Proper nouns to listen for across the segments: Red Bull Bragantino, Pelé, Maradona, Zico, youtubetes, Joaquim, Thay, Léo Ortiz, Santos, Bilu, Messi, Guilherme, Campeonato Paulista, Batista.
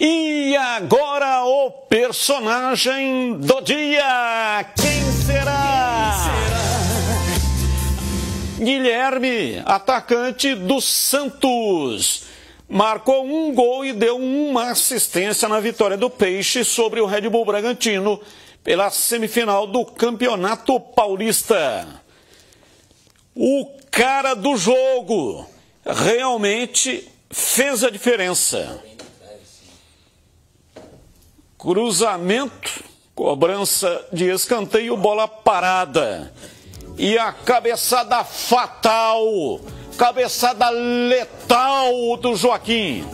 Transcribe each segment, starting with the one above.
E agora o personagem do dia. Quem será? Quem será? Guilherme, atacante do Santos, marcou um gol e deu uma assistência na vitória do Peixe sobre o Red Bull Bragantino pela semifinal do Campeonato Paulista. O cara do jogo realmente fez a diferença. Cruzamento, cobrança de escanteio, bola parada. E a cabeçada fatal, cabeçada letal do Joaquim.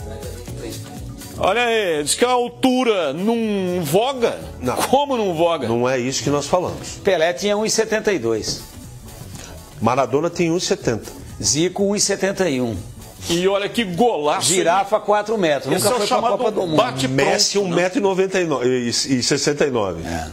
Olha aí, diz que a altura não voga? Não. Como não voga? Não é isso que nós falamos. Pelé tinha 1,72. Maradona tem 1,70. Zico 1,71. E olha que golaço. Girafa, 4 metros. Nunca foi pra Copa do Mundo. Messi, 1,69 m. É.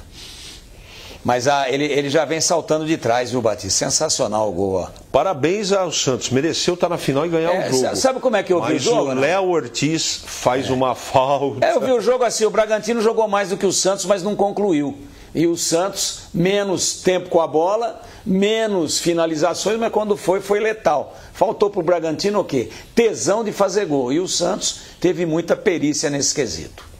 Mas ele já vem saltando de trás, viu, Batista? Sensacional o gol, ó. Parabéns ao Santos. Mereceu estar na final e ganhar o jogo. Sabe como é que eu vi o jogo? Mas o Léo Ortiz faz uma falta. Eu vi o jogo assim, o Bragantino jogou mais do que o Santos, mas não concluiu. E o Santos, menos tempo com a bola, menos finalizações, mas quando foi, foi letal. Faltou pro Bragantino o quê? Tesão de fazer gol. E o Santos teve muita perícia nesse quesito.